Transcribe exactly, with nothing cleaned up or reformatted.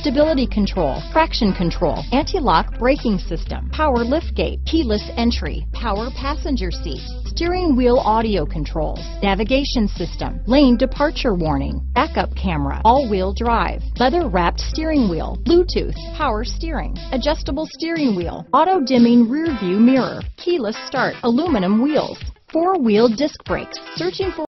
stability control, traction control, anti-lock braking system, power liftgate, keyless entry, power passenger seat, steering wheel audio controls, navigation system, lane departure warning, backup camera, all-wheel drive, leather-wrapped steering wheel, Bluetooth, power steering, adjustable steering wheel, auto-dimming rear-view mirror, keyless start, aluminum wheels, four-wheel disc brakes. Searching for